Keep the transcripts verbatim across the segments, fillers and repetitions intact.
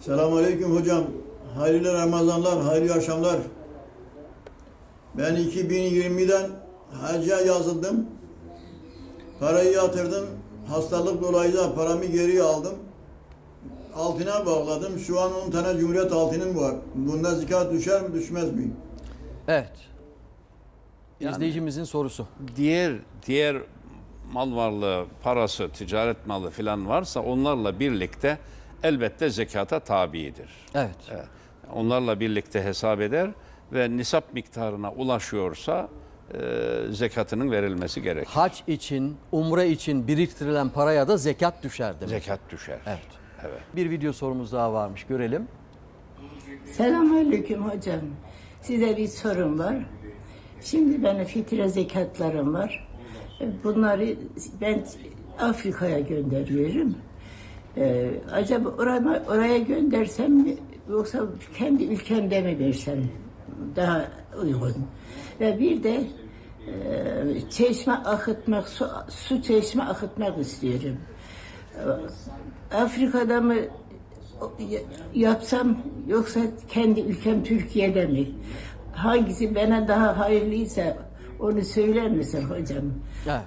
Selamünaleyküm hocam. Hayırlı Ramazanlar, hayırlı akşamlar. Ben iki bin yirmiden hacca yazıldım. Parayı yatırdım. Hastalık dolayısıyla paramı geri aldım. Altına bağladım. Şu an on tane Cumhuriyet altınım var. Bunda zekat düşer mi, düşmez mi? Evet. Yani İzleyicimizin sorusu. Diğer diğer mal varlığı, parası, ticaret malı filan varsa onlarla birlikte elbette zekata tabidir. Evet. Evet. Onlarla birlikte hesap eder ve nisap miktarına ulaşıyorsa e, zekatının verilmesi gerekir. Hac için, umre için biriktirilen paraya da zekat düşer demek. Zekat düşer. Evet. Evet. Bir video sorumuz daha varmış, görelim. Selamünaleyküm hocam. Size bir sorum var. Şimdi benim fitre zekatlarım var. Bunları ben Afrika'ya gönderiyorum. Ee, acaba oraya, oraya göndersem mi yoksa kendi ülkemde mi versem daha uygun? Ve bir de e, çeşme akıtmak, su, su çeşme akıtmak istiyorum. Ee, Afrika'da mı yapsam yoksa kendi ülkem Türkiye'de mi? Hangisi bana daha hayırlıysa onu söyler misin hocam? Evet.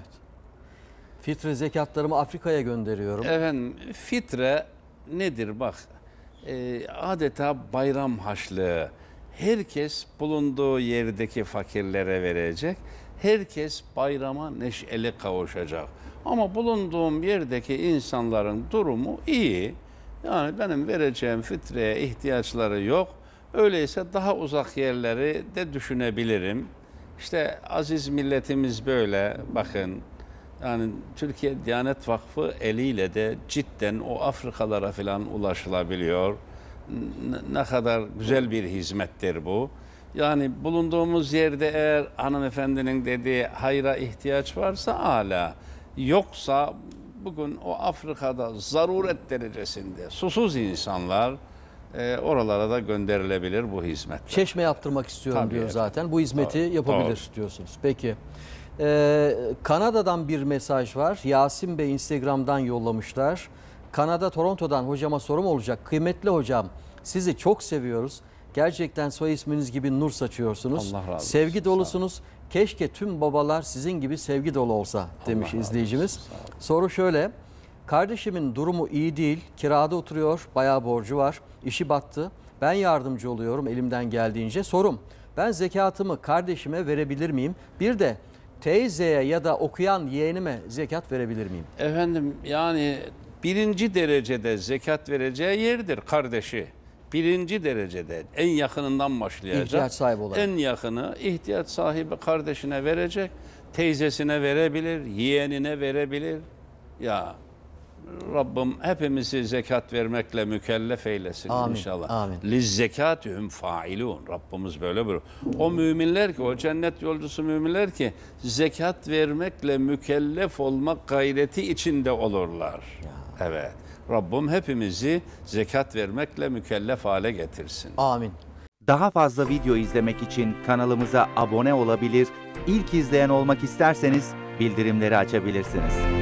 Fitre zekatlarımı Afrika'ya gönderiyorum. Efendim fitre nedir bak? E, adeta bayram haşlığı. Herkes bulunduğu yerdeki fakirlere verecek. Herkes bayrama neşeli kavuşacak. Ama bulunduğum yerdeki insanların durumu iyi. Yani benim vereceğim fitreye ihtiyaçları yok. Öyleyse daha uzak yerleri de düşünebilirim. İşte aziz milletimiz böyle bakın. Yani Türkiye Diyanet Vakfı eliyle de cidden o Afrikalara falan ulaşılabiliyor. Ne kadar güzel bir hizmettir bu. Yani bulunduğumuz yerde eğer hanımefendinin dediği hayra ihtiyaç varsa âlâ. Yoksa bugün o Afrika'da zaruret derecesinde susuz insanlar e, oralara da gönderilebilir bu hizmet. Çeşme yaptırmak istiyorum tabii diyor efendim. Zaten. Bu hizmeti doğru, yapabilir doğru diyorsunuz. Peki. Ee, Kanada'dan bir mesaj var. Yasin Bey Instagram'dan yollamışlar. Kanada Toronto'dan hocama sorum olacak. Kıymetli hocam, sizi çok seviyoruz. Gerçekten soy isminiz gibi nur saçıyorsunuz. Allah razı sevgi olsun, dolusunuz. Keşke tüm babalar sizin gibi sevgi dolu olsa demiş Allah izleyicimiz. Olsun, soru şöyle. Kardeşimin durumu iyi değil. Kirada oturuyor. Bayağı borcu var. İşi battı. Ben yardımcı oluyorum elimden geldiğince. Sorum. Ben zekatımı kardeşime verebilir miyim? Bir de teyzeye ya da okuyan yeğenime zekat verebilir miyim? Efendim yani birinci derecede zekat vereceği yerdir kardeşi. Birinci derecede en yakınından başlayacak. İhtiyaç sahibi olarak. En yakını ihtiyaç sahibi kardeşine verecek. Teyzesine verebilir, yeğenine verebilir. Ya Rabbim hepimizi zekat vermekle mükellef eylesin amin, inşallah. Amin. Liz zekatühüm failun. Rabbimiz böyle buyuruyor. O müminler ki, o cennet yolcusu müminler ki zekat vermekle mükellef olmak gayreti içinde olurlar. Ya. Evet. Rabbim hepimizi zekat vermekle mükellef hale getirsin. Amin. Daha fazla video izlemek için kanalımıza abone olabilir, ilk izleyen olmak isterseniz bildirimleri açabilirsiniz.